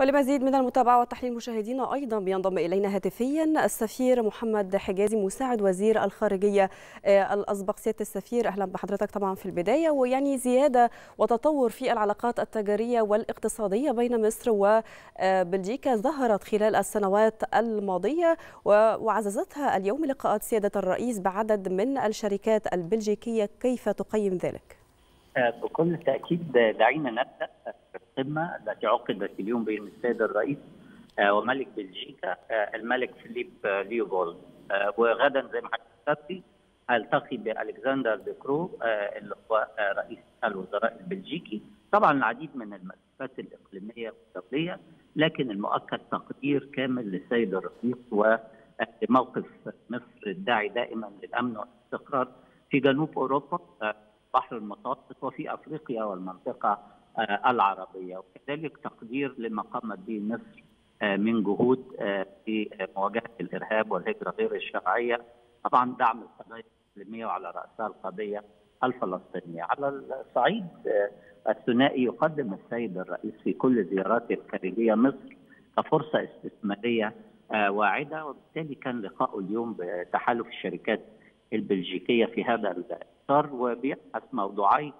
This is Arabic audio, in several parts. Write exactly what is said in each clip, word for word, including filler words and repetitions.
ولمزيد من المتابعة والتحليل مشاهدينا أيضا بينضم إلينا هاتفيا السفير محمد حجازي مساعد وزير الخارجية الأسبق سيادة السفير، أهلا بحضرتك. طبعا في البداية ويعني زيادة وتطور في العلاقات التجارية والاقتصادية بين مصر وبلجيكا ظهرت خلال السنوات الماضية وعززتها اليوم لقاءات سيادة الرئيس بعدد من الشركات البلجيكية، كيف تقيم ذلك؟ بكل تأكيد دعينا نبدأ القمة التي عقدت اليوم بين السيد الرئيس وملك بلجيكا الملك فيليب ليوبولد، وغدا زي ما حضرتك التقي بالكسندر ديكرو اللي هو رئيس الوزراء البلجيكي. طبعا العديد من الملفات الاقليميه والدوليه، لكن المؤكد تقدير كامل للسيد الرئيس وموقف مصر الداعي دائما للامن والاستقرار في جنوب اوروبا، البحر المتوسط وفي افريقيا والمنطقه العربيه، وكذلك تقدير لما قامت به مصر من جهود في مواجهه الارهاب والهجره غير الشرعيه، طبعا دعم القضايا الإقليمية وعلى رأسها القضية الفلسطينية. على الصعيد الثنائي يقدم السيد الرئيس في كل زياراته الخارجية مصر كفرصة استثمارية واعدة، وبالتالي كان لقاءه اليوم بتحالف الشركات البلجيكية في هذا الإطار، وبيبحث موضوعي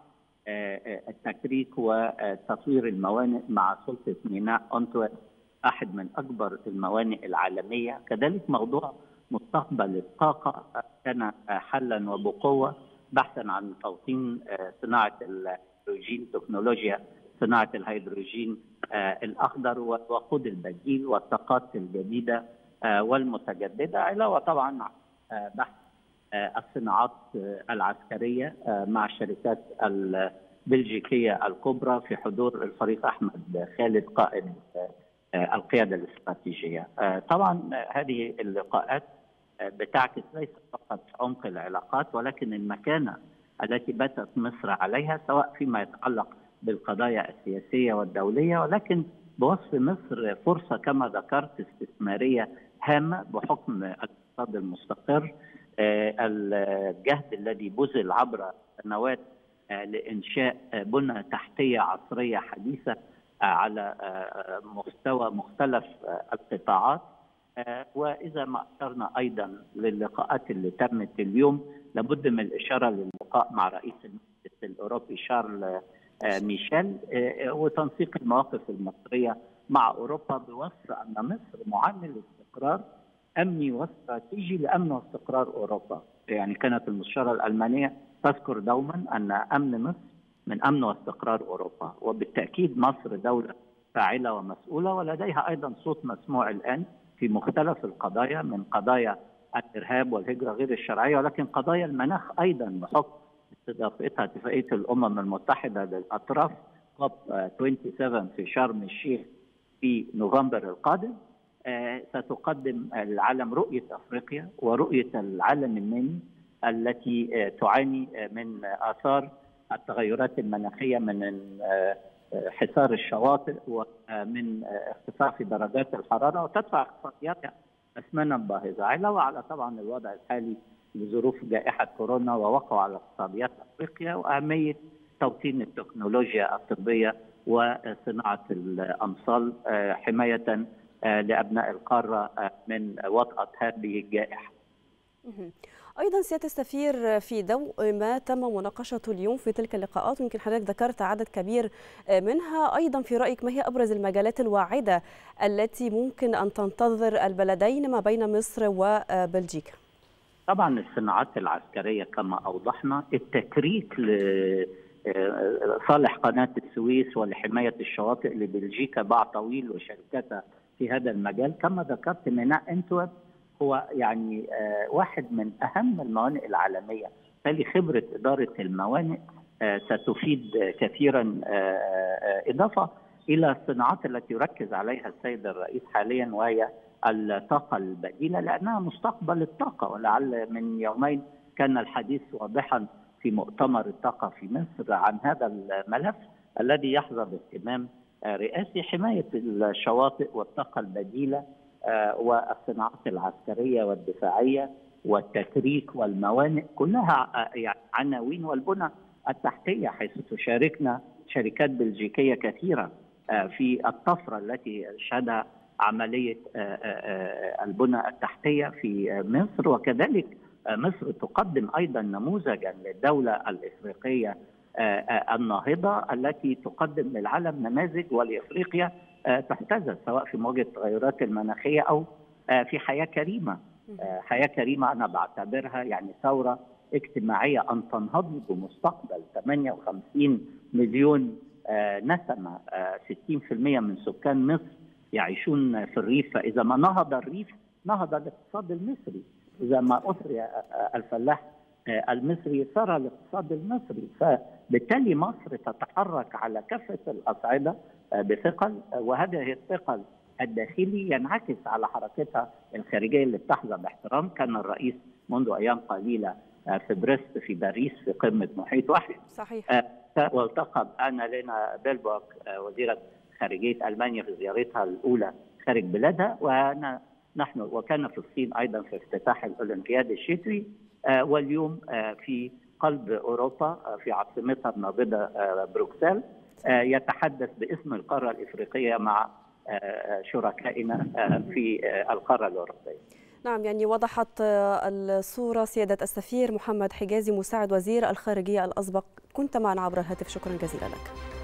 التكريك وتطوير الموانئ مع سلطة ميناء أنتوان أحد من أكبر الموانئ العالمية، كذلك موضوع مستقبل الطاقة كان حلا وبقوة بحثا عن توطين صناعة الهيدروجين، تكنولوجيا صناعة الهيدروجين الأخضر ووقود البديل والطاقات الجديدة والمتجددة، علاوة طبعا بحث الصناعات العسكرية مع الشركات البلجيكية الكبرى في حضور الفريق أحمد خالد قائد القيادة الاستراتيجية. طبعا هذه اللقاءات بتعكس ليس فقط عمق العلاقات ولكن المكانة التي باتت مصر عليها، سواء فيما يتعلق بالقضايا السياسية والدولية، ولكن بوصف مصر فرصة كما ذكرت استثمارية هامة بحكم الاقتصاد المستقر، الجهد الذي بذل عبر سنوات لإنشاء بنى تحتية عصرية حديثة على مستوى مختلف القطاعات. وإذا ما أشرنا أيضا للقاءات اللي تمت اليوم، لابد من الإشارة للقاء مع رئيس المجلس الأوروبي شارل ميشيل وتنسيق المواقف المصرية مع أوروبا بوصف أن مصر معامل استقرار أمني واستراتيجي لأمن واستقرار أوروبا. يعني كانت المستشارة الألمانية تذكر دوما أن أمن مصر من أمن واستقرار أوروبا، وبالتأكيد مصر دولة فاعلة ومسؤولة ولديها أيضا صوت مسموع الآن في مختلف القضايا، من قضايا الإرهاب والهجرة غير الشرعية، ولكن قضايا المناخ أيضا بحكم استضافتها اتفاقية الأمم المتحدة للأطراف كوب سبعة وعشرين في شرم الشيخ في نوفمبر القادم. ستقدم العالم رؤية أفريقيا ورؤية العالم النامي التي تعاني من آثار التغيرات المناخية من انحسار الشواطئ ومن ارتفاع في درجات الحرارة، وتدفع اقتصادياتها أثمانا باهظة، علاوة على طبعا الوضع الحالي لظروف جائحة كورونا ووقع على اقتصاديات أفريقيا، وأهمية توطين التكنولوجيا الطبية وصناعة الأمصال حماية لأبناء القارة من وطأة هذه الجائحة. أيضا سيادة السفير في ضوء ما تم مناقشته اليوم في تلك اللقاءات، ويمكن حضرتك ذكرت عدد كبير منها، أيضا في رأيك ما هي أبرز المجالات الواعدة التي ممكن أن تنتظر البلدين ما بين مصر وبلجيكا؟ طبعا الصناعات العسكرية كما أوضحنا، التكريك لصالح قناة السويس ولحماية الشواطئ لبلجيكا باع طويل وشركاتها في هذا المجال، كما ذكرت ميناء أنتوان هو يعني واحد من أهم الموانئ العالمية، بالتالي خبرة إدارة الموانئ ستفيد كثيرا، إضافة إلى الصناعات التي يركز عليها السيد الرئيس حاليا وهي الطاقة البديلة لأنها مستقبل الطاقة. ولعل من يومين كان الحديث واضحا في مؤتمر الطاقة في مصر عن هذا الملف الذي يحظى باهتمام رئاسي، حماية الشواطئ والطاقة البديلة والصناعات العسكرية والدفاعية والتكريك والموانئ كلها عناوين، والبنى التحتية حيث تشاركنا شركات بلجيكية كثيرة في الطفرة التي شهدها عملية البنى التحتية في مصر. وكذلك مصر تقدم أيضا نموذجا للدولة الإفريقية الناهضة التي تقدم للعالم نماذج، ولإفريقيا تحتذى سواء في مواجهة التغيرات المناخية أو في حياة كريمة. حياة كريمة أنا بعتبرها يعني ثورة اجتماعية أن تنهض بمستقبل ثمانية وخمسين مليون نسمة، ستين بالمئة من سكان مصر يعيشون في الريف. فإذا ما نهض الريف نهض الاقتصاد المصري، إذا ما أثري الفلاح المصري ثرى الاقتصاد المصري. فبالتالي مصر تتحرك على كافة الأصعدة بثقل، وهذه الثقل الداخلي ينعكس على حركتها الخارجية اللي بتحظى باحترام. كان الرئيس منذ أيام قليلة في بريست في باريس في قمة محيط واحد صحيح، والتقى أنالينا بيلبوك وزيرة خارجية ألمانيا في زيارتها الأولى خارج بلادها، وأنا نحن وكان في الصين أيضا في افتتاح الأولمبياد الشتوي، واليوم في قلب أوروبا في عاصمتها النابضة بروكسل يتحدث باسم القارة الإفريقية مع شركائنا في القارة الأوروبية. نعم، يعني وضحت الصورة سيادة السفير محمد حجازي مساعد وزير الخارجية الأسبق، كنت معنا عبر الهاتف، شكرا جزيلا لك.